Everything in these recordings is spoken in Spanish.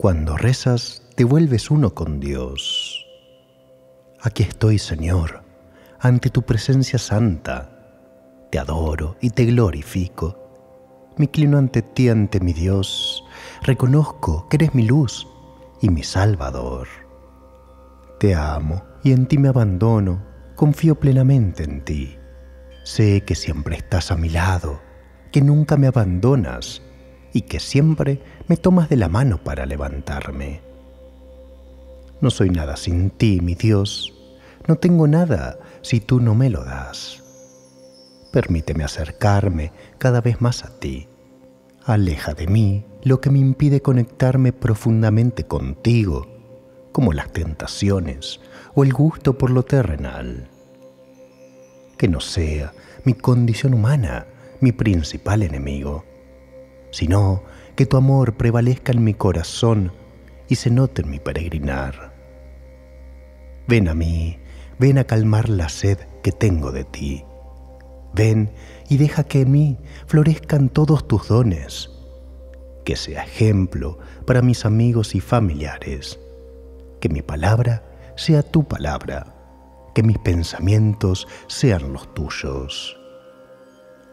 Cuando rezas, te vuelves uno con Dios. Aquí estoy, Señor, ante tu presencia santa. Te adoro y te glorifico. Me inclino ante ti, ante mi Dios. Reconozco que eres mi luz y mi Salvador. Te amo y en ti me abandono. Confío plenamente en ti. Sé que siempre estás a mi lado, que nunca me abandonas y que siempre me tomas de la mano para levantarme. No soy nada sin ti, mi Dios. No tengo nada si tú no me lo das. Permíteme acercarme cada vez más a ti. Aleja de mí lo que me impide conectarme profundamente contigo, como las tentaciones o el gusto por lo terrenal. Que no sea mi condición humana mi principal enemigo, sino que tu amor prevalezca en mi corazón y se note en mi peregrinar. Ven a mí, ven a calmar la sed que tengo de ti. Ven y deja que en mí florezcan todos tus dones, que sea ejemplo para mis amigos y familiares, que mi palabra sea tu palabra, que mis pensamientos sean los tuyos.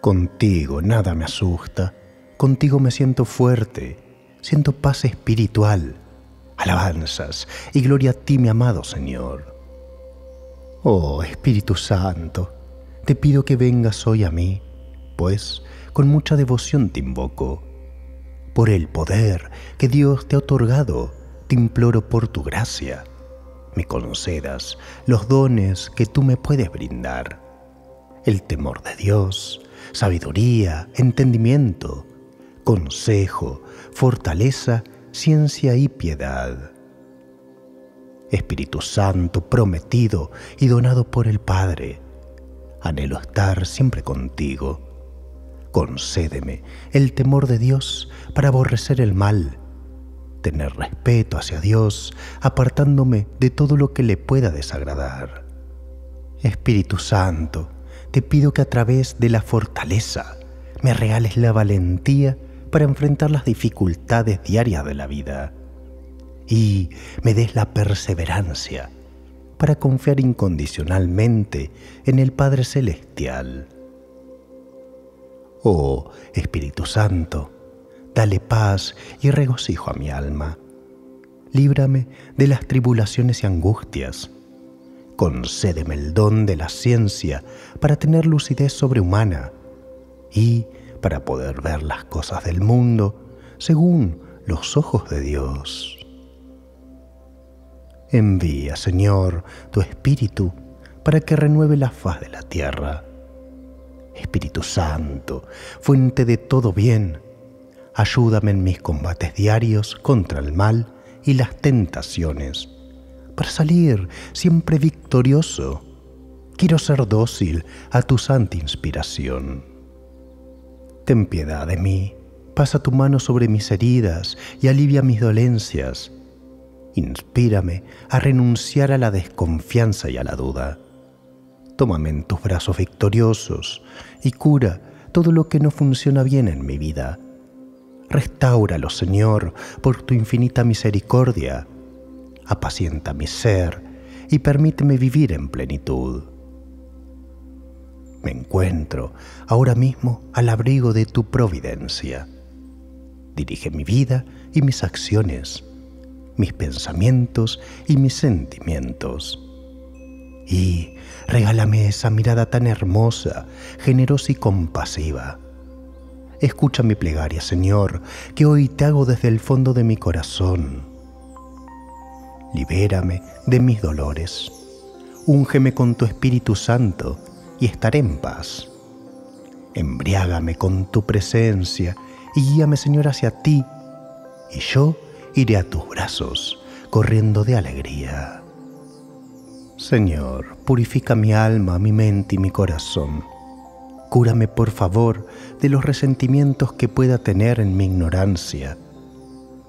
Contigo nada me asusta, contigo me siento fuerte, siento paz espiritual, alabanzas y gloria a ti, mi amado Señor. Oh Espíritu Santo, te pido que vengas hoy a mí, pues con mucha devoción te invoco. Por el poder que Dios te ha otorgado, te imploro por tu gracia, me concedas los dones que tú me puedes brindar: el temor de Dios, sabiduría, entendimiento, consejo, fortaleza, ciencia y piedad. Espíritu Santo, prometido y donado por el Padre, anhelo estar siempre contigo. Concédeme el temor de Dios para aborrecer el mal, tener respeto hacia Dios, apartándome de todo lo que le pueda desagradar. Espíritu Santo, te pido que a través de la fortaleza me regales la valentía para enfrentar las dificultades diarias de la vida y me des la perseverancia para confiar incondicionalmente en el Padre Celestial. Oh Espíritu Santo, dale paz y regocijo a mi alma. Líbrame de las tribulaciones y angustias. Concédeme el don de la ciencia para tener lucidez sobrehumana y para poder ver las cosas del mundo según los ojos de Dios. Envía, Señor, tu Espíritu para que renueve la faz de la tierra. Espíritu Santo, fuente de todo bien, ayúdame en mis combates diarios contra el mal y las tentaciones, para salir siempre victorioso. Quiero ser dócil a tu santa inspiración. Ten piedad de mí, pasa tu mano sobre mis heridas y alivia mis dolencias. Inspírame a renunciar a la desconfianza y a la duda. Tómame en tus brazos victoriosos y cura todo lo que no funciona bien en mi vida. Restáuralo, Señor, por tu infinita misericordia. Apacienta mi ser y permíteme vivir en plenitud. Me encuentro ahora mismo al abrigo de tu providencia. Dirige mi vida y mis acciones, mis pensamientos y mis sentimientos. Y regálame esa mirada tan hermosa, generosa y compasiva. Escucha mi plegaria, Señor, que hoy te hago desde el fondo de mi corazón. Libérame de mis dolores. Úngeme con tu Espíritu Santo y estaré en paz. Embriágame con tu presencia y guíame, Señor, hacia ti, y yo iré a tus brazos, corriendo de alegría. Señor, purifica mi alma, mi mente y mi corazón. Cúrame, por favor, de los resentimientos que pueda tener en mi ignorancia.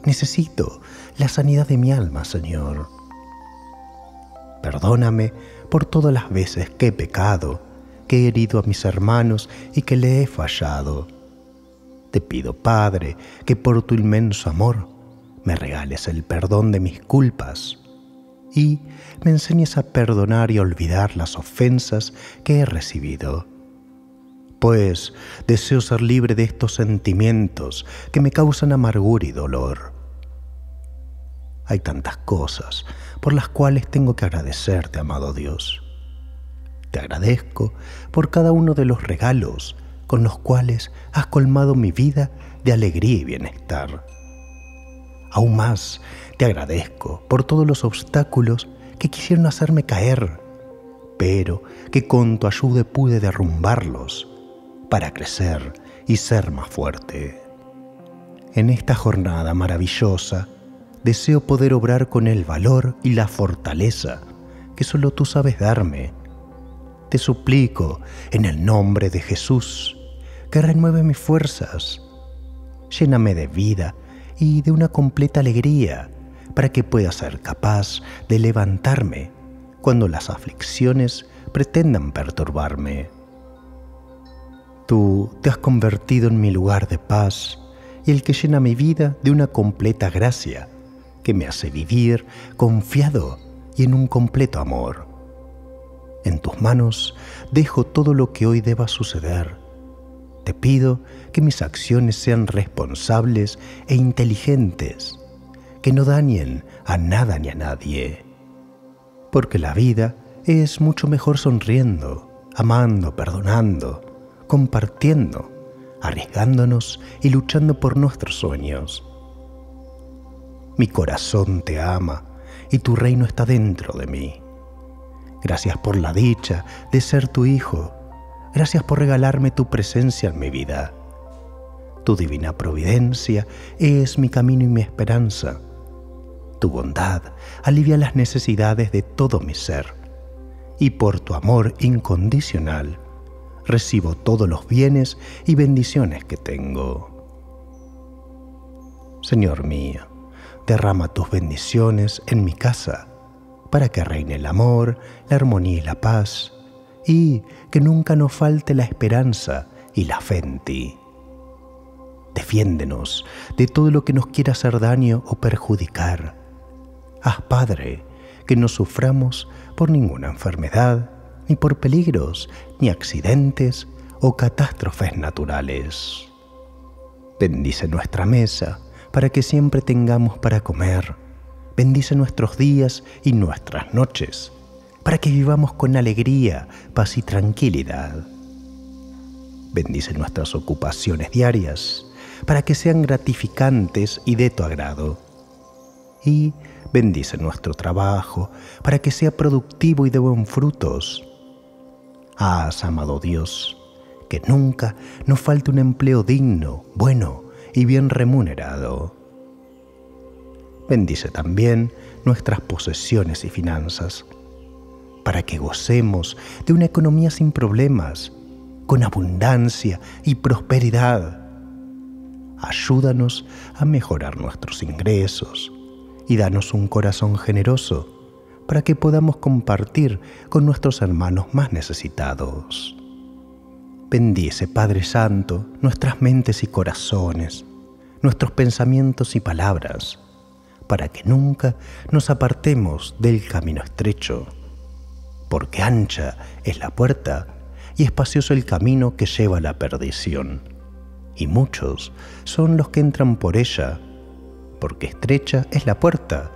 Necesito la sanidad de mi alma, Señor. Perdóname por todas las veces que he pecado, que he herido a mis hermanos y que le he fallado. Te pido, Padre, que por tu inmenso amor me regales el perdón de mis culpas y me enseñes a perdonar y olvidar las ofensas que he recibido. Pues deseo ser libre de estos sentimientos que me causan amargura y dolor. Hay tantas cosas por las cuales tengo que agradecerte, amado Dios. Te agradezco por cada uno de los regalos con los cuales has colmado mi vida de alegría y bienestar. Aún más, te agradezco por todos los obstáculos que quisieron hacerme caer, pero que con tu ayuda pude derrumbarlos para crecer y ser más fuerte. En esta jornada maravillosa, deseo poder obrar con el valor y la fortaleza que solo tú sabes darme. Te suplico, en el nombre de Jesús, que renueve mis fuerzas. Lléname de vida y de una completa alegría para que pueda ser capaz de levantarme cuando las aflicciones pretendan perturbarme. Tú te has convertido en mi lugar de paz y el que llena mi vida de una completa gracia que me hace vivir confiado y en un completo amor. En tus manos dejo todo lo que hoy deba suceder. Te pido que mis acciones sean responsables e inteligentes, que no dañen a nada ni a nadie. Porque la vida es mucho mejor sonriendo, amando, perdonando, compartiendo, arriesgándonos y luchando por nuestros sueños. Mi corazón te ama y tu reino está dentro de mí. Gracias por la dicha de ser tu hijo. Gracias por regalarme tu presencia en mi vida. Tu divina providencia es mi camino y mi esperanza. Tu bondad alivia las necesidades de todo mi ser. Y por tu amor incondicional, recibo todos los bienes y bendiciones que tengo. Señor mío, derrama tus bendiciones en mi casa, para que reine el amor, la armonía y la paz, y que nunca nos falte la esperanza y la fe en ti. Defiéndenos de todo lo que nos quiera hacer daño o perjudicar. Haz, Padre, que no suframos por ninguna enfermedad, ni por peligros, ni accidentes o catástrofes naturales. Bendice nuestra mesa para que siempre tengamos para comer. Bendice nuestros días y nuestras noches, para que vivamos con alegría, paz y tranquilidad. Bendice nuestras ocupaciones diarias, para que sean gratificantes y de tu agrado. Y bendice nuestro trabajo, para que sea productivo y de buen frutos. Haz, amado Dios, que nunca nos falte un empleo digno, bueno y bien remunerado. Bendice también nuestras posesiones y finanzas, para que gocemos de una economía sin problemas, con abundancia y prosperidad. Ayúdanos a mejorar nuestros ingresos y danos un corazón generoso para que podamos compartir con nuestros hermanos más necesitados. Bendice, Padre Santo, nuestras mentes y corazones, nuestros pensamientos y palabras, para que nunca nos apartemos del camino estrecho, porque ancha es la puerta y espacioso el camino que lleva a la perdición, y muchos son los que entran por ella, porque estrecha es la puerta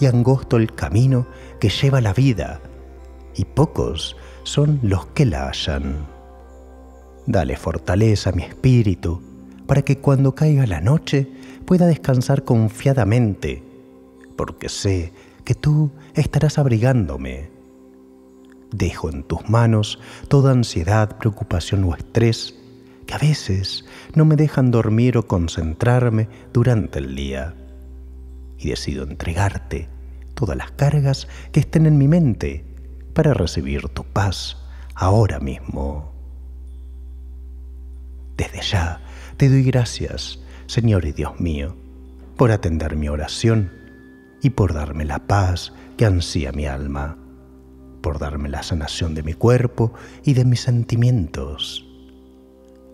y angosto el camino que lleva a la vida, y pocos son los que la hallan. Dale fortaleza a mi espíritu, para que cuando caiga la noche pueda descansar confiadamente, porque sé que tú estarás abrigándome. Dejo en tus manos toda ansiedad, preocupación o estrés que a veces no me dejan dormir o concentrarme durante el día. Y decido entregarte todas las cargas que estén en mi mente para recibir tu paz ahora mismo. Desde ya te doy gracias, Señor y Dios mío, por atender mi oración y por darme la paz que ansía mi alma, por darme la sanación de mi cuerpo y de mis sentimientos.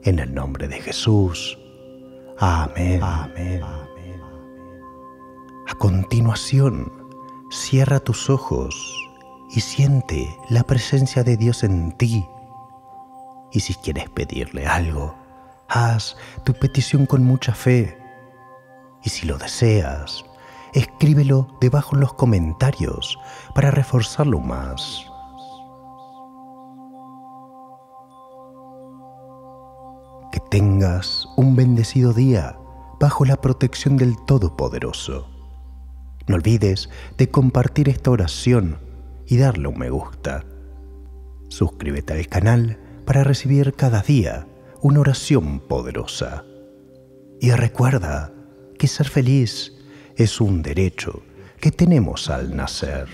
En el nombre de Jesús. Amén. Amén. A continuación, cierra tus ojos y siente la presencia de Dios en ti. Y si quieres pedirle algo, haz tu petición con mucha fe. Y si lo deseas, escríbelo debajo en los comentarios para reforzarlo más. Que tengas un bendecido día bajo la protección del Todopoderoso. No olvides de compartir esta oración y darle un me gusta. Suscríbete al canal para recibir cada día una oración poderosa. Y recuerda que ser feliz es un derecho que tenemos al nacer.